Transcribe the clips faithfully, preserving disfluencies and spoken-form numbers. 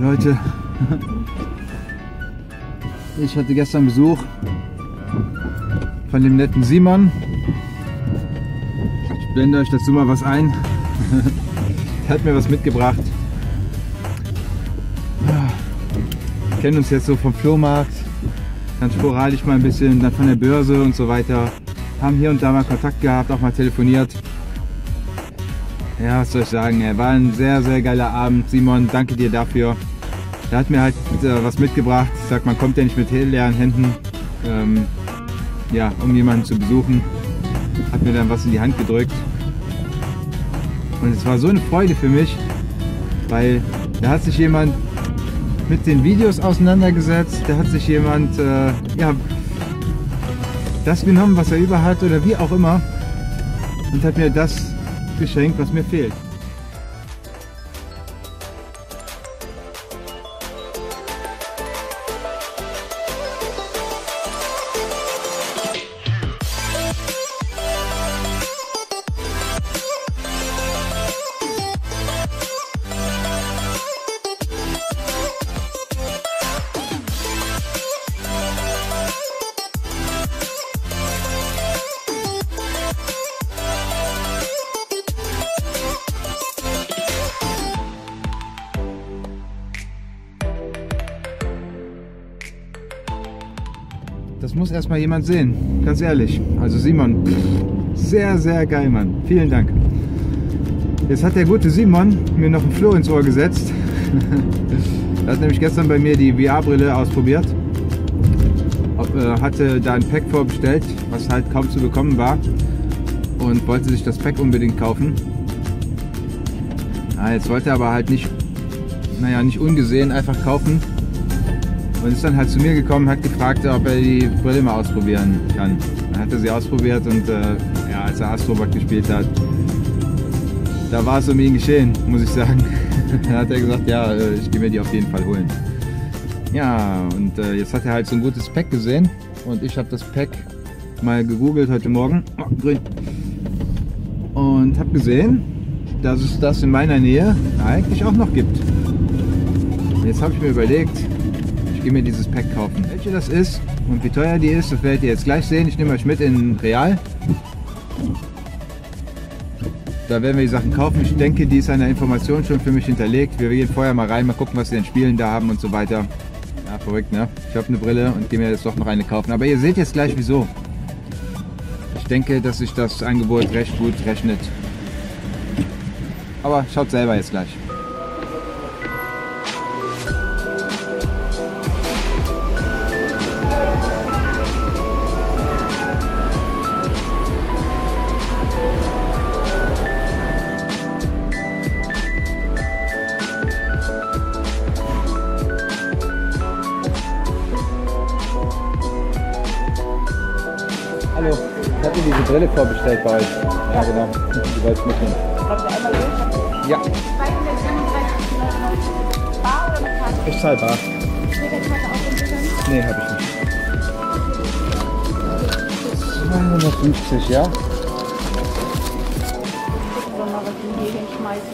Leute, ich hatte gestern Besuch von dem netten Simon. Ich blende euch dazu mal was ein. Er hat mir was mitgebracht. Wir kennen uns jetzt so vom Flohmarkt, dann sporadisch mal ein bisschen, dann von der Börse und so weiter. Haben hier und da mal Kontakt gehabt, auch mal telefoniert. Ja, was soll ich sagen, ey, war ein sehr, sehr geiler Abend. Simon, danke dir dafür. Er hat mir halt äh, was mitgebracht. Ich sag, man kommt ja nicht mit leeren Händen, ähm, ja, um jemanden zu besuchen. Hat mir dann was in die Hand gedrückt. Und es war so eine Freude für mich, weil da hat sich jemand mit den Videos auseinandergesetzt. Da hat sich jemand, äh, ja, das genommen, was er über hat oder wie auch immer. Und hat mir das geschenkt, was mir fehlt. Das muss erstmal jemand sehen, ganz ehrlich. Also Simon, pff, sehr, sehr geil, Mann. Vielen Dank. Jetzt hat der gute Simon mir noch einen Floh ins Ohr gesetzt. Er hat nämlich gestern bei mir die V R-Brille ausprobiert. Ob, äh, hatte da ein Pack vorbestellt, was halt kaum zu bekommen war. Und wollte sich das Pack unbedingt kaufen. Na, jetzt wollte er aber halt nicht, naja, nicht ungesehen einfach kaufen. Und ist dann halt zu mir gekommen, hat gefragt, ob er die Brille mal ausprobieren kann. Dann hat er sie ausprobiert und äh, ja, als er Astrobot gespielt hat, da war es um ihn geschehen, muss ich sagen. Dann hat er gesagt, ja, ich gehe mir die auf jeden Fall holen. Ja, und äh, jetzt hat er halt so ein gutes Pack gesehen und ich habe das Pack mal gegoogelt heute Morgen. Oh, grün. Und habe gesehen, dass es das in meiner Nähe eigentlich auch noch gibt. Und jetzt habe ich mir überlegt, ich gehe mir dieses Pack kaufen. Welche das ist und wie teuer die ist, das werdet ihr jetzt gleich sehen. Ich nehme euch mit in Real. Da werden wir die Sachen kaufen. Ich denke, die ist an der Information schon für mich hinterlegt. Wir gehen vorher mal rein, mal gucken, was wir in Spielen da haben und so weiter. Ja, verrückt, ne? Ich habe eine Brille und gehe mir jetzt doch noch eine kaufen. Aber ihr seht jetzt gleich, wieso. Ich denke, dass sich das Angebot recht gut rechnet. Aber schaut selber jetzt gleich. Hallo, ich hatte diese Brille vorbestellt bei euch. Ja, genau. Die wollte ich mitnehmen. Kommt ihr einmal durch? Ja. Bar oder mit Karte? Ich zahle bar. Nee, hab ich nicht. zweihundertfünfzig, ja? Ich guck doch mal, was ich hier hinschmeiße.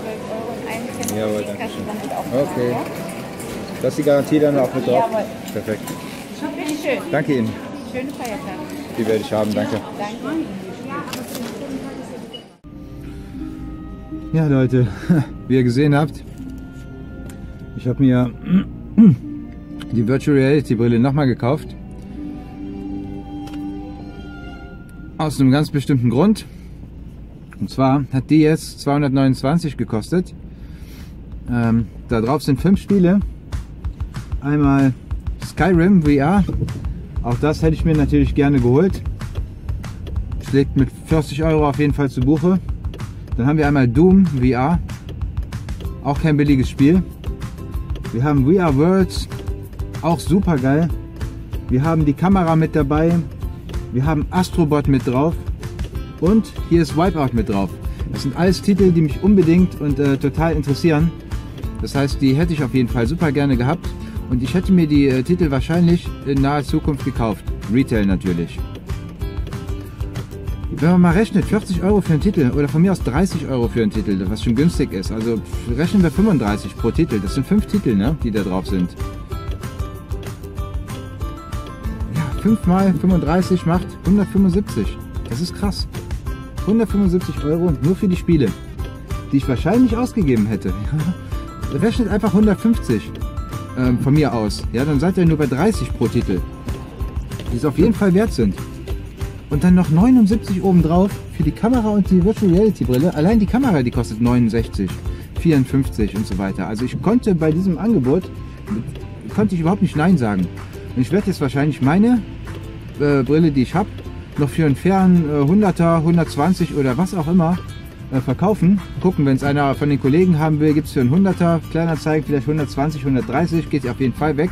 zwölf Euro und ein Cent. Jawohl, danke schön. Okay. Ja? Das ist die Garantie dann auch mit drauf? Jawohl. Perfekt. Schön. Danke Ihnen. Schöne Feiertage. Die werde ich haben, danke. Danke. Ja Leute, wie ihr gesehen habt, ich habe mir die Virtual Reality Brille nochmal gekauft. Aus einem ganz bestimmten Grund. Und zwar hat die jetzt zweihundertneunundzwanzig gekostet. Ähm, da drauf sind fünf Spiele. Einmal Skyrim V R, auch das hätte ich mir natürlich gerne geholt. Schlägt mit vierzig Euro auf jeden Fall zu Buche. Dann haben wir einmal Doom V R, auch kein billiges Spiel. Wir haben V R Worlds, auch super geil. Wir haben die Kamera mit dabei, wir haben Astrobot mit drauf und hier ist Wipeout mit drauf. Das sind alles Titel, die mich unbedingt und äh, total interessieren. Das heißt, die hätte ich auf jeden Fall super gerne gehabt. Und ich hätte mir die äh, Titel wahrscheinlich in naher Zukunft gekauft. Retail natürlich. Wenn man mal rechnet, vierzig Euro für einen Titel oder von mir aus dreißig Euro für einen Titel, was schon günstig ist. Also rechnen wir fünfunddreißig pro Titel. Das sind fünf Titel, ne, die da drauf sind. Ja, fünf mal fünfunddreißig macht hundertfünfundsiebzig. Das ist krass. hundertfünfundsiebzig Euro nur für die Spiele, die ich wahrscheinlich ausgegeben hätte. Ja, rechnet einfach hundertfünfzig ähm, von mir aus. Ja, dann seid ihr nur bei dreißig pro Titel, die es auf jeden Fall wert sind. Und dann noch neunundsiebzig obendrauf für die Kamera und die Virtual Reality Brille. Allein die Kamera, die kostet neunundsechzig, vierundfünfzig und so weiter. Also ich konnte bei diesem Angebot, konnte ich überhaupt nicht Nein sagen. Und ich werde jetzt wahrscheinlich meine äh, Brille, die ich habe, noch für einen fairen äh, hunderter, hundertzwanzig oder was auch immer äh, verkaufen. Gucken, wenn es einer von den Kollegen haben will, gibt es für einen hunderter, kleiner Zeigen, vielleicht hundertzwanzig, hundertdreißig, geht auf jeden Fall weg.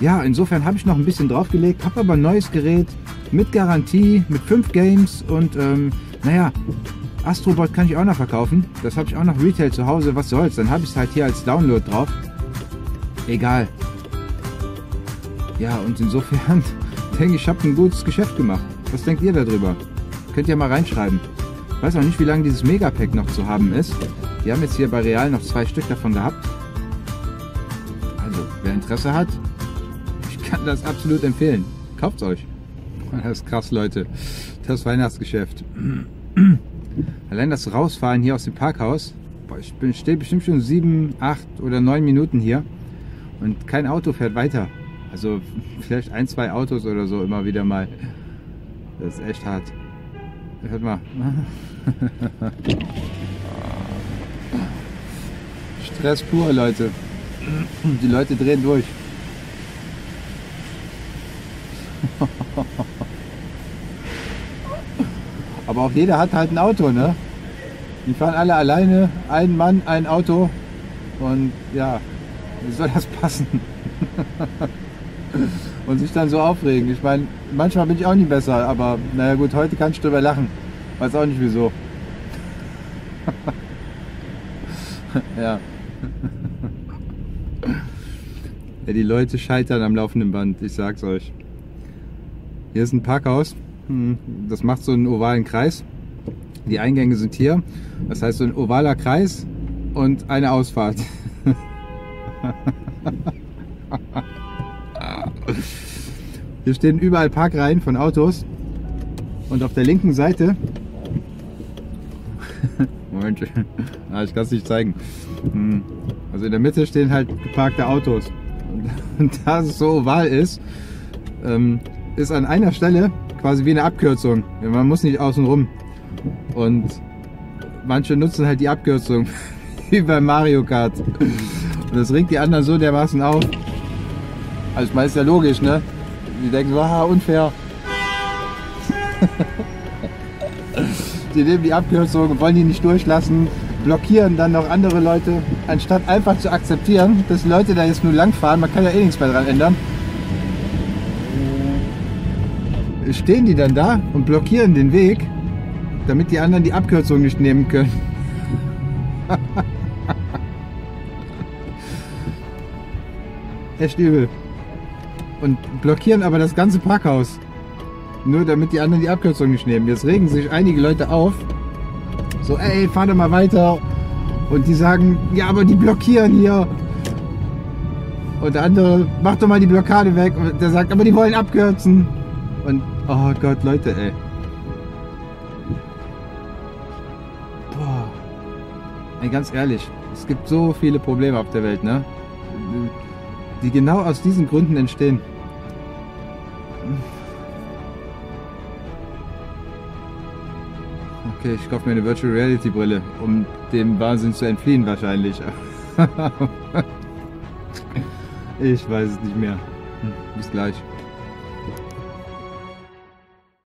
Ja, insofern habe ich noch ein bisschen draufgelegt, habe aber ein neues Gerät, mit Garantie, mit fünf Games und ähm, naja, Astrobot kann ich auch noch verkaufen. Das habe ich auch noch Retail zu Hause, was soll's, dann habe ich es halt hier als Download drauf. Egal. Ja, und insofern denke ich, ich habe ein gutes Geschäft gemacht. Was denkt ihr darüber? Könnt ihr mal reinschreiben. Ich weiß auch nicht, wie lange dieses Megapack noch zu haben ist. Die haben jetzt hier bei Real noch zwei Stück davon gehabt. Also, wer Interesse hat, ich kann das absolut empfehlen. Kauft's euch. Das ist krass, Leute. Das Weihnachtsgeschäft. Allein das Rausfahren hier aus dem Parkhaus. Boah, ich stehe bestimmt schon sieben, acht oder neun Minuten hier. Und kein Auto fährt weiter. Also vielleicht ein, zwei Autos oder so immer wieder mal. Das ist echt hart. Hört mal. Stress pur, Leute. Die Leute drehen durch. Aber auch jeder hat halt ein Auto, ne? Die fahren alle alleine, ein Mann, ein Auto und ja, wie soll das passen? Und sich dann so aufregen. Ich meine, manchmal bin ich auch nicht besser, aber naja gut, heute kann ich drüber lachen. Weiß auch nicht wieso. Ja. Ja, die Leute scheitern am laufenden Band, ich sag's euch. Hier ist ein Parkhaus, das macht so einen ovalen Kreis. Die Eingänge sind hier, das heißt so ein ovaler Kreis und eine Ausfahrt. Hier stehen überall Parkreihen von Autos und auf der linken Seite... Moment, ich kann es nicht zeigen. Also in der Mitte stehen halt geparkte Autos. Und da es so oval ist, ist an einer Stelle quasi wie eine Abkürzung. Man muss nicht außen rum. Und manche nutzen halt die Abkürzung, wie bei Mario Kart. Und das regt die anderen so dermaßen auf. Also ich meine, ist ja logisch, ne? Die denken, wow, unfair. Die nehmen die Abkürzung, wollen die nicht durchlassen, blockieren dann noch andere Leute, anstatt einfach zu akzeptieren, dass Leute da jetzt nur langfahren. Man kann ja eh nichts mehr dran ändern. Stehen die dann da und blockieren den Weg, damit die anderen die Abkürzung nicht nehmen können. Echt übel. Und blockieren aber das ganze Parkhaus. Nur damit die anderen die Abkürzung nicht nehmen. Jetzt regen sich einige Leute auf. So, ey, fahr doch mal weiter. Und die sagen, ja, aber die blockieren hier. Und der andere, mach doch mal die Blockade weg. Und der sagt, aber die wollen abkürzen. Und oh Gott, Leute, ey. Boah. Ey, ganz ehrlich, es gibt so viele Probleme auf der Welt, ne? Die genau aus diesen Gründen entstehen. Okay, ich kaufe mir eine Virtual Reality Brille, um dem Wahnsinn zu entfliehen wahrscheinlich. Ich weiß es nicht mehr. Bis gleich.